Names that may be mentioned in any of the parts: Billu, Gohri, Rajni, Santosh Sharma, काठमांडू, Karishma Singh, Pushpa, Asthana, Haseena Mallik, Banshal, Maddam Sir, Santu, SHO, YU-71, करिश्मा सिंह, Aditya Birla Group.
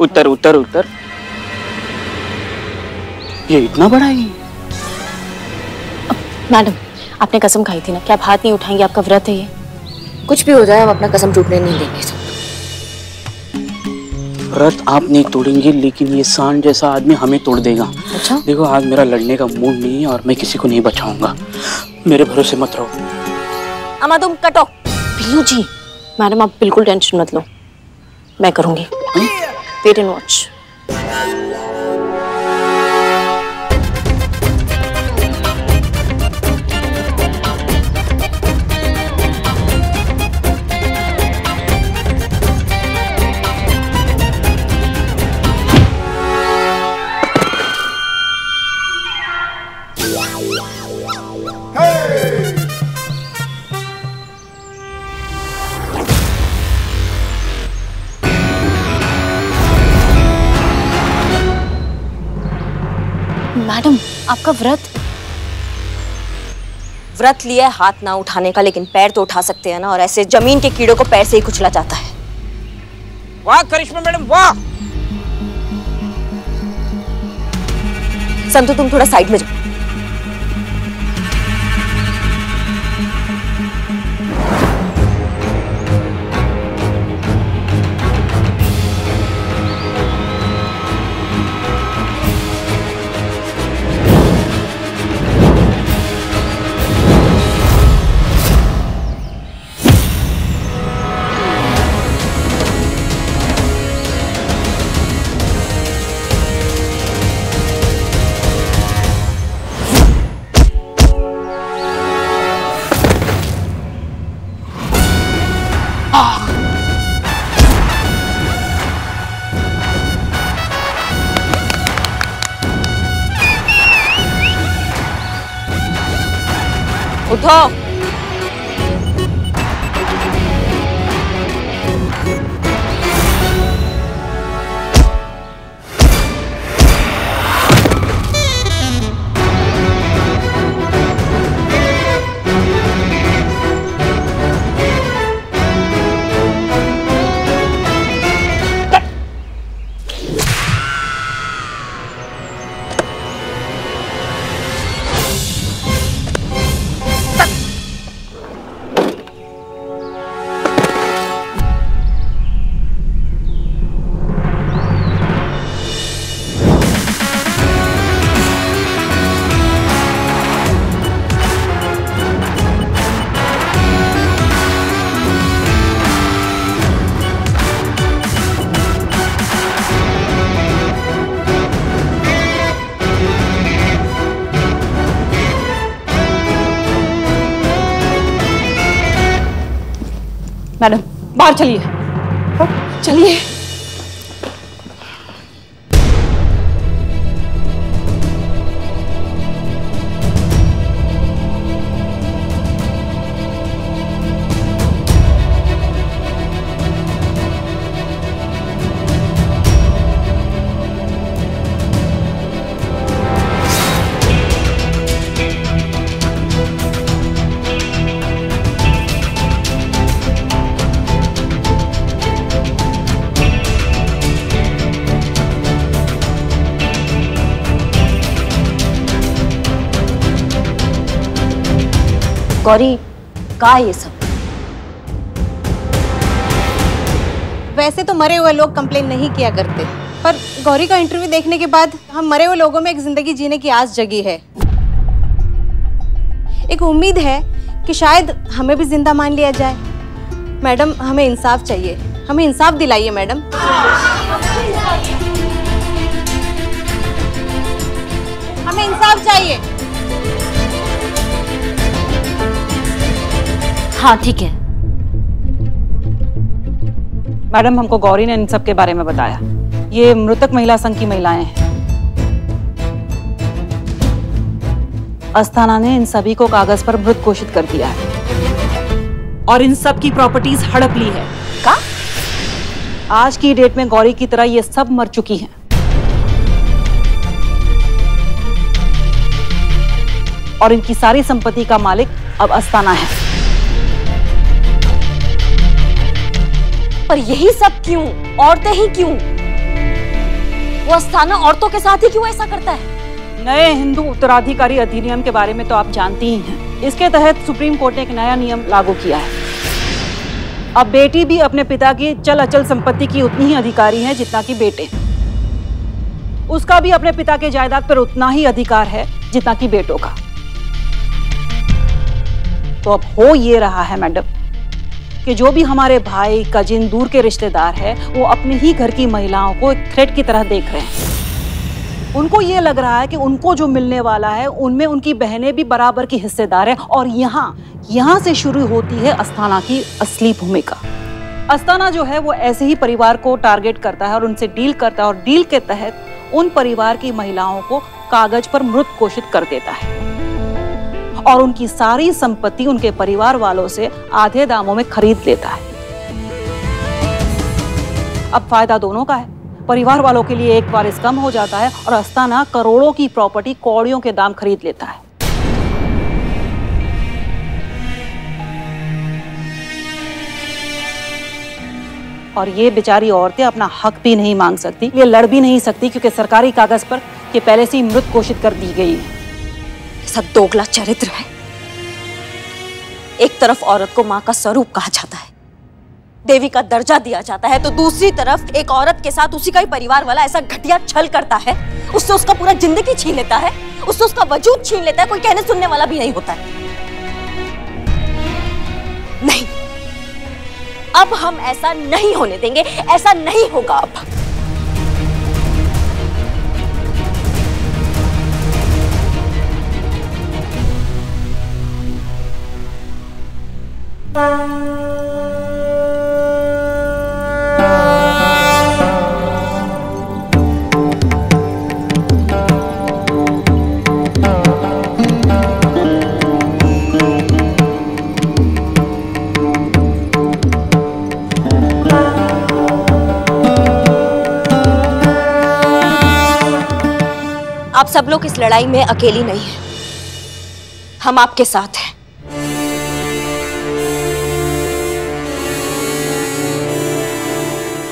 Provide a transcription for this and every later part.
उतर उतर उतर। ये इतना बड़ा है? मैडम आपने कसम खाई थी ना कि आप हाथ नहीं उठाएंगे, आपका व्रत है ये। कुछ भी हो जाए हम अपना कसम टूटने नहीं देंगे। व्रत आप नहीं तोड़ेंगे लेकिन ये सांड जैसा आदमी हमें तोड़ देगा। अच्छा देखो आज मेरा लड़ने का मूड नहीं है और मैं किसी को नहीं बचाऊंगा, मेरे भरोसे मत रहो। अमा तुम कटो। बिल्लू जी मैडम आप बिल्कुल टेंशन मत लो, मैं करूंगी। Wait and watch. मैडम आपका व्रत लिया है हाथ ना उठाने का, लेकिन पैर तो उठा सकते हैं ना, और ऐसे जमीन के कीड़ों को पैर से ही कुचला जाता है। वाह करिश्मा मैडम वाह। संतु तुम थोड़ा साइड में जाओ। उठो। मैडम बाहर चलिए चलिए। गौरी का ये सब? वैसे तो मरे हुए लोग कंप्लेन नहीं किया करते, पर गौरी का इंटरव्यू देखने के बाद हम मरे हुए लोगों में एक जिंदगी जीने की आस जगी है। एक उम्मीद है कि शायद हमें भी जिंदा मान लिया जाए। मैडम हमें इंसाफ चाहिए, हमें इंसाफ दिलाइए मैडम। हमें इंसाफ चाहिए। हाँ ठीक है मैडम, हमको गौरी ने इन सब के बारे में बताया। ये मृतक महिला संघ की महिलाएं हैं। अस्थाना ने इन सभी को कागज पर मृत घोषित कर दिया है और इन सब की प्रॉपर्टीज हड़प ली है। का? आज की डेट में गौरी की तरह ये सब मर चुकी हैं। और इनकी सारी संपत्ति का मालिक अब अस्थाना है। पर यही सब क्यों? औरतें ही क्यों? वो अस्थाना औरतों के साथ ही क्यों ऐसा करता है? नए हिंदू उत्तराधिकारी अधिनियम के बारे में तो आप जानती ही हैं। इसके तहत सुप्रीम कोर्ट ने एक नया नियम लागू किया है। अब बेटी भी अपने पिता की चल अचल संपत्ति की उतनी ही अधिकारी है जितना कि बेटे। उसका भी अपने पिता के जायदाद पर उतना ही अधिकार है जितना कि बेटों का। तो अब हो ये रहा है मैडम कि जो भी हमारे भाई कजिन दूर के रिश्तेदार हैं, वो अपने ही घर की महिलाओं को एक थ्रेट की तरह देख रहे हैं। उनको ये लग रहा है कि उनको जो मिलने वाला है उनमें उनकी बहनें भी बराबर की हिस्सेदार हैं। और यहाँ से शुरू होती है अस्थाना की असली भूमिका। अस्थाना जो है वो ऐसे ही परिवार को टारगेट करता है और उनसे डील करता है, और डील के तहत उन परिवार की महिलाओं को कागज पर मृत घोषित कर देता है और उनकी सारी संपत्ति उनके परिवार वालों से आधे दामों में खरीद लेता है। अब फायदा दोनों का है। परिवार वालों के लिए एक वारिस कम हो जाता है और अस्थाना करोड़ों की प्रॉपर्टी कौड़ियों के दाम खरीद लेता है। और ये बेचारी औरतें अपना हक भी नहीं मांग सकती, ये लड़ भी नहीं सकती क्योंकि सरकारी कागज पर ये पहले से ही मृत घोषित कर दी गई है। सब दोगला चरित्र है। एक तरफ औरत को माँ का स्वरूप कहा जाता है, देवी का दर्जा दिया जाता है, तो दूसरी तरफ एक औरत के साथ उसी का ही परिवार वाला ऐसा घटिया छल करता है, उससे उसका पूरा जिंदगी छीन लेता है, उससे उसका वजूद छीन लेता है, कोई कहने सुनने वाला भी नहीं होता है। नहीं, अब हम ऐसा नहीं होने देंगे, ऐसा नहीं होगा। अब आप सब लोग इस लड़ाई में अकेली नहीं हैं, हम आपके साथ हैं।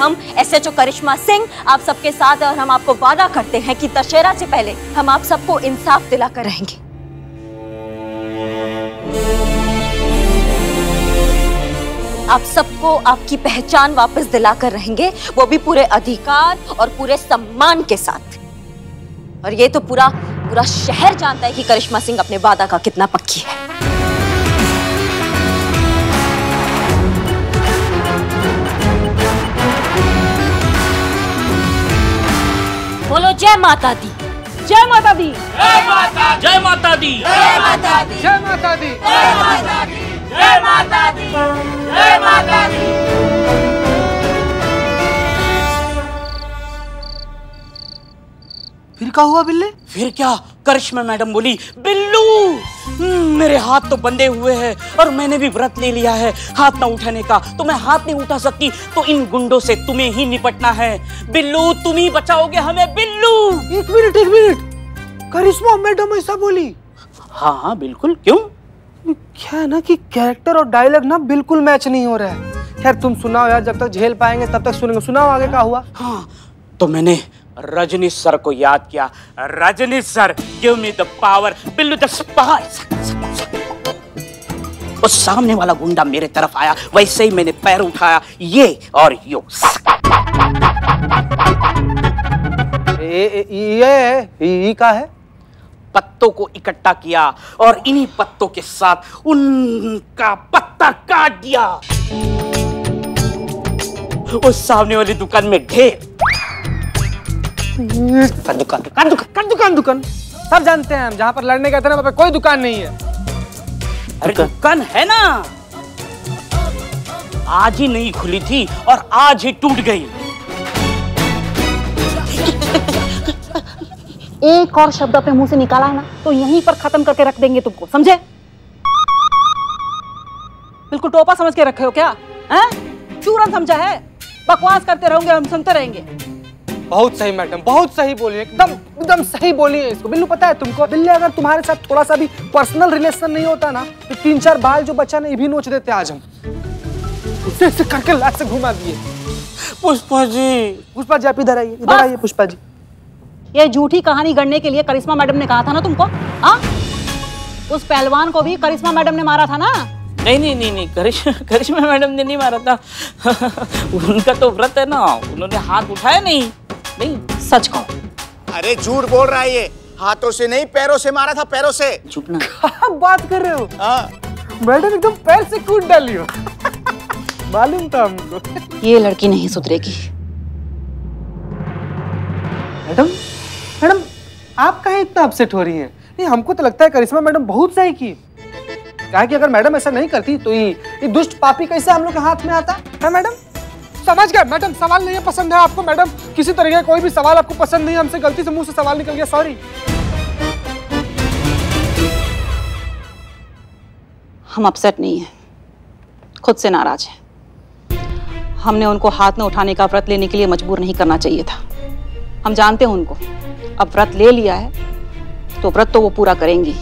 हम एसएचओ करिश्मा सिंह आप सबके साथ हैं और हम आपको वादा करते हैं कि दशहरा से पहले हम आप सबको इंसाफ दिलाकर रहेंगे। आप सबको आपकी पहचान वापस दिलाकर रहेंगे, वो भी पूरे अधिकार और पूरे सम्मान के साथ। और ये तो पूरा शहर जानता है कि करिश्मा सिंह अपने वादा का कितना पक्की है। बोलो जय माता दी, जय माता दी, जय माता दी, जय माता दी, जय माता दी, जय माता दी, जय माता दी, जय माता दी। फिर क्या हुआ बिल्ले? फिर क्या, करिश्मा मैडम बोली, बिल्लू मेरे हाथ तो बंधे हुए हैं और मैंने भी व्रत ले लिया है हाथ ना उठाने का, तो मैं हाथ नहीं उठा सकती, तो इन गुंडों से तुम्हें ही निपटना है। बिल्लू तुम ही बचाओगे हमें। बिल्लू एक मिनट, करिश्मा मैडम ऐसा बोली? हाँ बिल्कुल। क्यों? क्या है ना कि कैरेक्टर और डायलॉग ना बिल्कुल मैच नहीं हो रहा है। खैर तुम सुनाओ यार, जब तक झेल पाएंगे तब तक सुनेंगे। सुनाओ आगे क्या हुआ। हाँ तो मैंने रजनी सर को याद किया। Rajni sir give me the power, Billu the spice. उस सामने वाला गुंडा मेरे तरफ आया, वैसे ही मैंने पैर उठाया, ये और यो। ये का है? पत्तों को इकट्ठा किया और इन्हीं पत्तों के साथ उनका पत्ता काट दिया। उस सामने वाली दुकान में ढेर। दुकान सब जानते हैं हम, जहाँ पर लड़ने गए थे ना वहाँ पर कोई दुकान नहीं है। अरे दुकान है ना, आज ही नहीं खुली थी और आज ही टूट गई। एक और शब्द अपने मुंह से निकाला है ना तो यहीं पर खत्म करके रख देंगे तुमको, समझे? बिल्कुल टोपा समझ के रखे हो क्या? चूरन समझा है? बकवास करते रहोगे, हम सुनते रहेंगे। बहुत सही मैडम, बहुत सही बोली, एकदम सही बोली है इसको। बिल्लू पता है तुमको, बिल्ले अगर तुम्हारे साथ थोड़ा सा भी पर्सनल रिलेशन नहीं होता ना तो 3-4 बाल जो बच्चा ना ये भी नोच देते आज हम। उससे करके लात से घुमा दिए। पुष्पा जी, आप इधर आइए, पुष्पा जी। ये झूठी कहानी गढ़ने के लिए करिश्मा मैडम ने कहा था ना तुमको, हाँ? उस पहलवान को भी करिश्मा मैडम ने मारा था ना? नहीं नहीं नहीं नहीं, करिश्मा मैडम ने नहीं मारा था। उनका तो व्रत है ना, उन्होंने हाथ उठाया नहीं। नहीं सच कहो। अरे झूठ बोल रहा है ये, हाथों से नहीं पैरों से मारा था, पैरों से। चुप ना, क्या बात कर रहे हो? मैडम एकदम पैर से कूद डाली हो। मालूम था हमको। ये लड़की नहीं सुधरेगी। मैडम मैडम आप काहे इतना अपसेट हो रही हैं? नहीं, हमको तो लगता है करिश्मा मैडम बहुत सही की। कहा कि अगर मैडम ऐसा नहीं करती तो ये दुष्ट पापी कैसे हम लोग के हाथ में आता है। मैडम समझ गए, मैडम सवाल नहीं पसंद है आपको। मैडम किसी तरीके का कोई भी सवाल आपको पसंद नहीं, हमसे गलती से मुंह से सवाल निकल गया, सॉरी। हम अपसेट नहीं हैं, खुद से नाराज हैं। हमने उनको हाथ में उठाने का व्रत लेने के लिए मजबूर नहीं करना चाहिए था। हम जानते हैं उनको, अब व्रत ले लिया है तो व्रत तो वो पूरा करेंगी,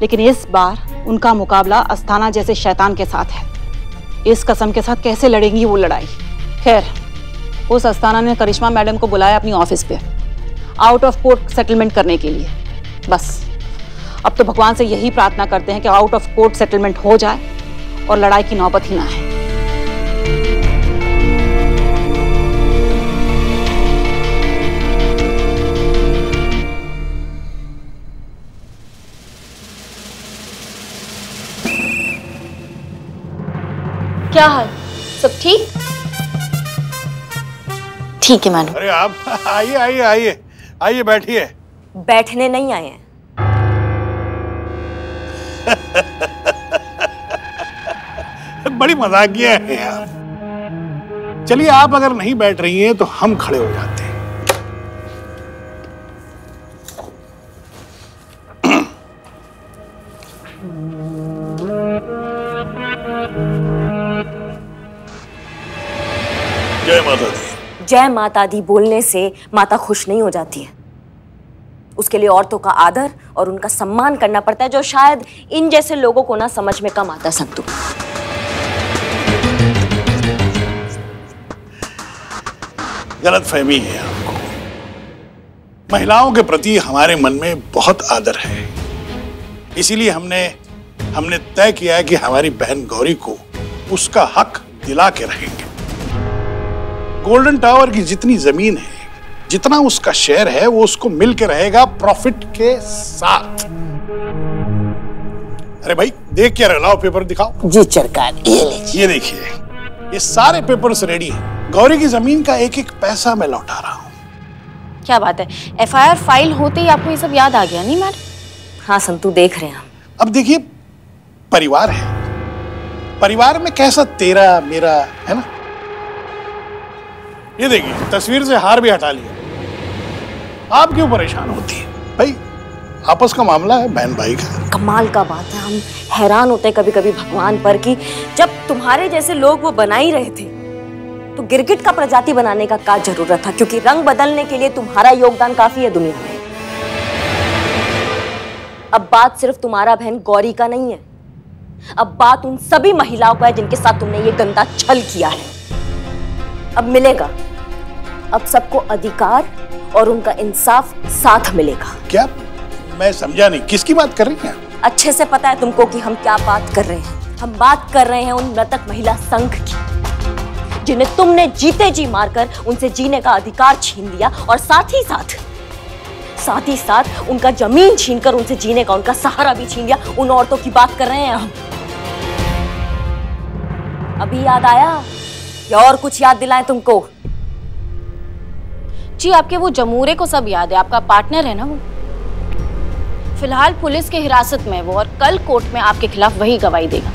लेकिन इस बार उनका मुकाबला अस्थाना जैसे शैतान के साथ है। इस कसम के साथ कैसे लड़ेंगी वो लड़ाई। खैर, उस अस्थाना ने करिश्मा मैडम को बुलाया अपनी ऑफिस पे आउट ऑफ कोर्ट सेटलमेंट करने के लिए। बस अब तो भगवान से यही प्रार्थना करते हैं कि आउट ऑफ कोर्ट सेटलमेंट हो जाए और लड़ाई की नौबत ही ना आए। क्या हाल, सब ठीक? ठीक है मैडम। अरे आप आइए आइए आइए आइए, बैठिए। बैठने नहीं आए हैं। बड़ी मजाकिया है यार। चलिए, आप अगर नहीं बैठ रही हैं तो हम खड़े हो जाते हैं। जय माता दी। जय माता दी बोलने से माता खुश नहीं हो जाती है। उसके लिए औरतों का आदर और उनका सम्मान करना पड़ता है, जो शायद इन जैसे लोगों को ना समझ में कम आता। संतु, गलत फहमी है आपको। महिलाओं के प्रति हमारे मन में बहुत आदर है, इसीलिए हमने तय किया है कि हमारी बहन गौरी को उसका हक दिला के रहेंगे। गोल्डन टावर की जितनी जमीन है, जितना उसका शेयर है, वो उसको मिल के रहेगा प्रॉफिट के साथ। अरे भाई देख क्या रहे, लाओ पेपर दिखाओ। जी सरकार, ये लीजिए। ये देखिए, ये सारे पेपर्स रेडी हैं। गौरी की जमीन का एक एक पैसा मैं लौटा रहा हूँ। क्या बात है, एफआईआर फाइल होते ही आपको ये सब याद आ गया नहीं मैडम? हाँ संतु, देख रहे हैं। अब देखिए, परिवार है, परिवार में कैसा तेरा मेरा है ना। ये देखिए, तस्वीर से हार भी हटा लिया। आप क्यों परेशान होती है भाई, आपस का मामला है, बहन भाई का। कमाल का बात है, हम हैरान होते हैं कभी कभी भगवान पर कि जब तुम्हारे जैसे लोग वो बना ही रहे थे तो गिरगिट का प्रजाति बनाने का क्या जरूरत था, क्योंकि रंग बदलने के लिए तुम्हारा योगदान काफी है दुनिया में। अब बात सिर्फ तुम्हारा बहन गौरी का नहीं है, अब बात उन सभी महिलाओं का है जिनके साथ तुमने ये गंदा छल किया है। अब मिलेगा, अब सबको अधिकार और उनका इंसाफ साथ मिलेगा। क्या? मैं समझा नहीं, किसकी बात कर रही हैं? अच्छे से पता है तुमको कि हम क्या बात कर रहे हैं। हम बात कर रहे हैं उन मृतक महिला संघ की, जिन्हें तुमने जीते जी मारकर उनसे जीने का अधिकार छीन लिया और साथ ही साथ उनका जमीन छीनकर उनसे जीने का उनका सहारा भी छीन लिया। उन औरतों की बात कर रहे हैं हम। अभी याद आया या और कुछ याद दिलाएं तुमको? जी, आपके वो जमूरे को सब याद है, आपका पार्टनर है ना वो। फिलहाल पुलिस के हिरासत में वो, और कल कोर्ट में आपके खिलाफ वही गवाही देगा।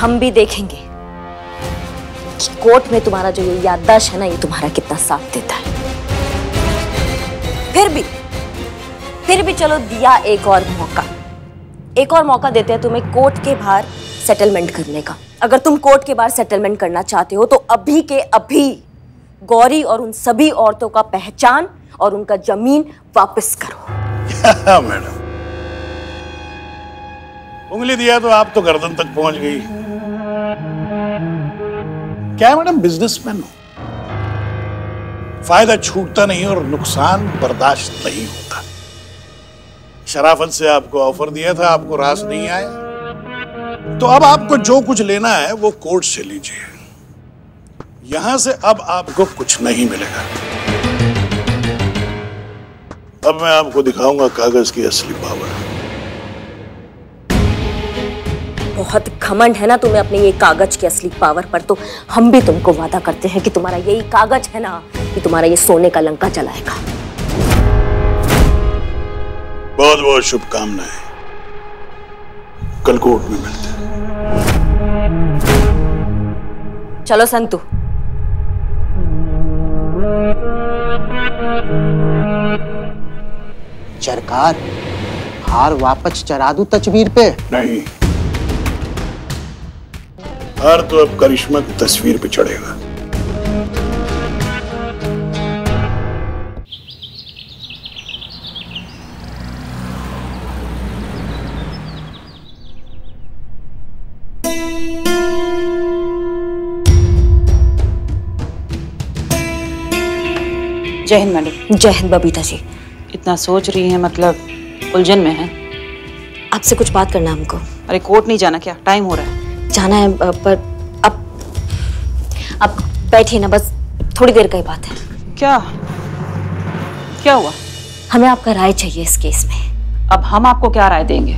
हम भी देखेंगे कि कोर्ट में तुम्हारा जो ये याददाश्त है ना, ये तुम्हारा कितना साथ देता है। फिर भी चलो, दिया एक और मौका। एक और मौका देते हैं तुम्हें कोर्ट के बाहर सेटलमेंट करने का। अगर तुम कोर्ट के बाहर सेटलमेंट करना चाहते हो तो अभी के अभी गौरी और उन सभी औरतों का पहचान और उनका जमीन वापस करो। मैडम, उंगली दिया तो आप तो गर्दन तक पहुंच गई। क्या है मैडम, बिजनेसमैन हो, फायदा छूटता नहीं और नुकसान बर्दाश्त नहीं होता। शराफत से आपको ऑफर दिया था, आपको रास नहीं आया, तो अब आपको जो कुछ लेना है वो कोर्ट से लीजिए। यहां से अब आपको कुछ नहीं मिलेगा। अब मैं आपको दिखाऊंगा कागज की असली पावर। बहुत घमंड है ना तुम्हें अपने ये कागज की असली पावर पर। तो हम भी तुमको वादा करते हैं कि तुम्हारा यही कागज है ना कि तुम्हारा ये सोने का लंका जलाएगा। बहुत बहुत शुभकामनाएं, कल कोर्ट में मिलते हैं। चलो संतू। चरकार हार वापस चरा दूं तस्वीर पे? नहीं, हार तो अब करिश्मा की तस्वीर पे चढ़ेगा। जय हिंद मैडम। जय हिंद बबीता जी। इतना सोच रही हैं, मतलब उलझन में हैं? आपसे कुछ बात करना है हमको। अरे कोर्ट नहीं जाना क्या? टाइम हो रहा है। जाना है पर अब बैठिए ना, बस थोड़ी देर का ही बात है। क्या हुआ? हमें आपका राय चाहिए इस केस में। अब हम आपको क्या राय देंगे?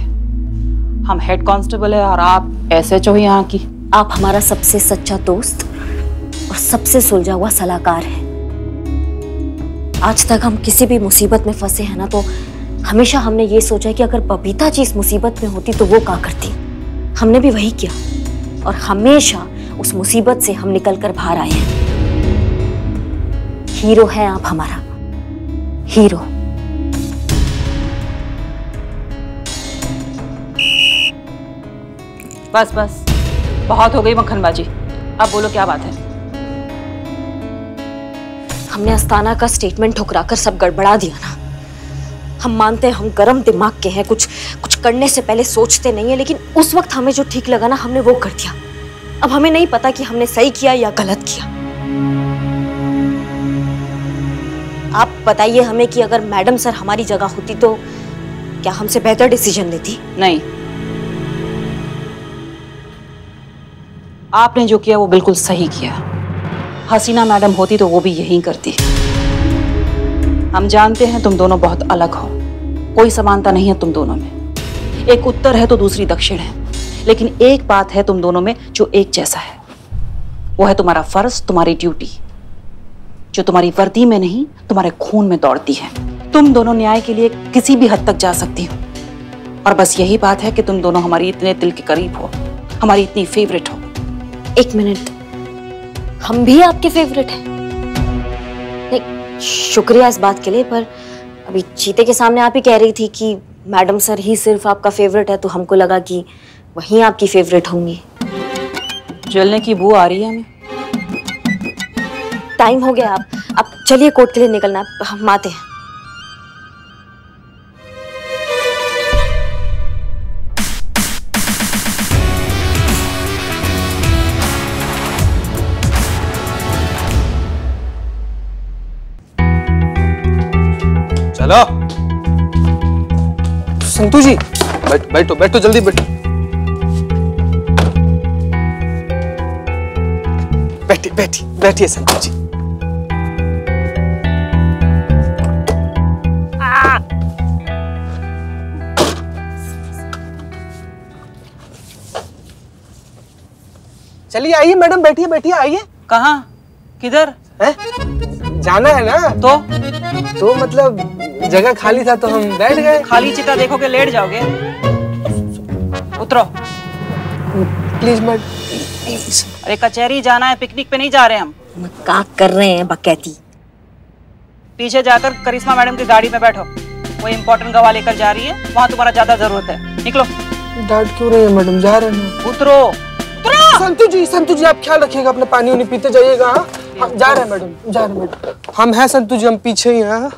हम हेड कांस्टेबल है और आप SHO हो यहाँ की। आप हमारा सबसे सच्चा दोस्त और सबसे सुलझा हुआ सलाहकार है। आज तक हम किसी भी मुसीबत में फंसे हैं ना, तो हमेशा हमने ये सोचा है कि अगर बबीता जी इस मुसीबत में होती तो वो क्या करती। हमने भी वही किया और हमेशा उस मुसीबत से हम निकल कर बाहर आए हैं। हीरो हैं आप, हमारा हीरो। बस बस, बहुत हो गई मक्खनबाजी, अब बोलो क्या बात है। हमने अस्ताना का स्टेटमेंट ठुकराकर सब गड़बड़ा दिया ना। हम मानते हैं हम गर्म दिमाग के हैं, कुछ करने से पहले सोचते नहीं है, लेकिन उस वक्त हमें जो ठीक लगा ना हमने वो कर दिया। अब हमें नहीं पता कि हमने सही किया या गलत किया। आप बताइए हमें कि अगर मैडम सर हमारी जगह होती तो क्या हमसे बेहतर डिसीजन लेती? नहीं, आपने जो किया वो बिल्कुल सही किया। हसीना मैडम होती तो वो भी यही करती। हम जानते हैं तुम दोनों बहुत अलग हो, कोई समानता नहीं है तुम दोनों में। एक उत्तर है तो दूसरी दक्षिण है, लेकिन एक बात है तुम दोनों में जो एक जैसा है, वो है तुम्हारा फर्ज, तुम्हारी ड्यूटी, जो तुम्हारी वर्दी में नहीं तुम्हारे खून में दौड़ती है। तुम दोनों न्याय के लिए किसी भी हद तक जा सकती हो, और बस यही बात है कि तुम दोनों हमारी इतने दिल के करीब हो, हमारी इतनी फेवरेट हो। एक मिनट, हम भी आपके फेवरेट हैं। नहीं, शुक्रिया इस बात के लिए, पर अभी चीते के सामने आप ही कह रही थी कि मैडम सर ही सिर्फ आपका फेवरेट है, तो हमको लगा कि वही आपकी फेवरेट होंगी। जलने की बू आ रही है हमें। टाइम हो गया, आप चलिए कोर्ट के लिए निकलना, हम आते हैं। हेलो संतु जी, बैठो जल्दी बैठो। बैठिए संतु जी। चलिए आइए मैडम, बैठिए आइए। कहाँ, किधर है? जाना है ना, तो मतलब जगह खाली था तो हम बैठ गए। खाली चिता देखोगे लेट जाओगे। उतरो प्लीज। मत प्लीज, अरे कचहरी जाना है, पिकनिक पे नहीं जा रहे हम। क्या कर रहे हैं बकैती? पीछे जाकर करिश्मा मैडम की गाड़ी में बैठो, वो इम्पोर्टेंट गवाह लेकर जा रही है, वहाँ तुम्हारा ज्यादा जरूरत है। निकलो। डांट क्यों रही है मैडम, जा रहे हैं। उतरो। संतु जी आप ख्याल रखिएगा, अपना पानी उन्हें पीते जाइएगा। जा रहे हैं मैडम, जा रहे हैं। हम हैं संतु जी, हम पीछे ही हैं।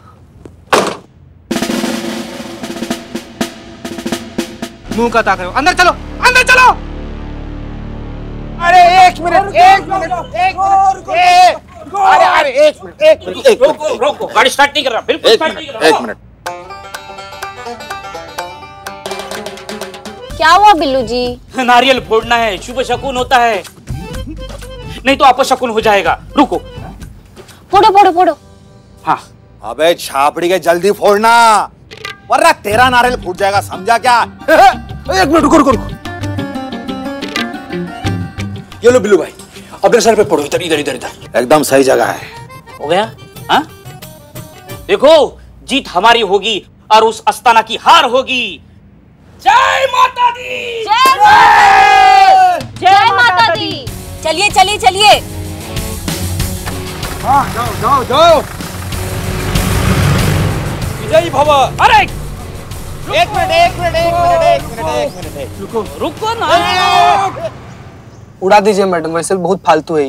मुंह का ताकत, अंदर चलो। अरे एक एक मिनट अरे एक मिनट रोको, गाड़ी स्टार्ट नहीं कर रहा, बिल्कुल स्टार्ट नहीं कर रहा। एक मिनट, क्या हुआ बिल्लू जी? नारियल फोड़ना है, शुभ शकुन होता है, नहीं तो अपशकुन हो जाएगा। रुको, फोड़ो फोड़ो फोड़ो। हाँ, अबे छापड़ी के जल्दी फोड़ना वरना तेरा नारियल फूट जाएगा, समझा क्या? एक मिनट रुको रुको रुको, ये लो बिल्लू भाई अपने सर पे पड़ो, इधर इधर इधर इधर, एकदम सही जगह है। हो गया? हाँ, देखो जीत हमारी होगी और उस अस्ताना की हार होगी। जय माता दी, जय माता दी। चलिए चलिए चलिए, जाओ जाओ जाओ, विजयी भव। अरे एक मिनट रुको ना, उड़ा दीजिए मैडम, वैसे बहुत फालतू है।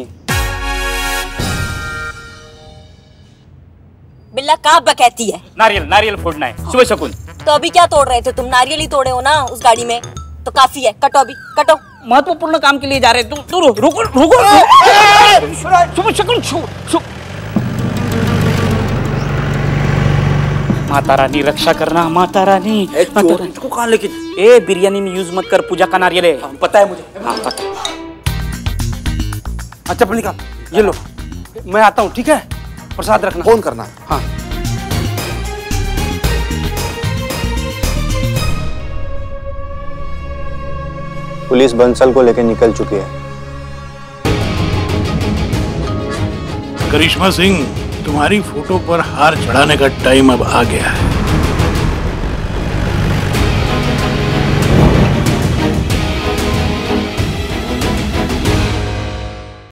बिल्ला का बकैती है, नारियल नारियल फोड़ना है, सुबह शकुन। तो अभी क्या तोड़ रहे थे तुम? नारियल ही तोड़े हो ना उस गाड़ी में, तो काफी है, कटो अभी कटो, महत्वपूर्ण काम के लिए जा रहे। तू रुको रुको, सुबह शकुन। माता रानी रक्षा करना, माता रानी। इसको कहाँ लेके? ए बिरयानी में यूज मत कर, पूजा का नारियल है, पता है मुझे। अच्छा पन्निका ये लो, मैं आता हूँ ठीक है, प्रसाद रखना, फोन करना। हाँ पुलिस बंसल को लेकर निकल चुकी है। करिश्मा सिंह, तुम्हारी फोटो पर हार चढ़ाने का टाइम अब आ गया है।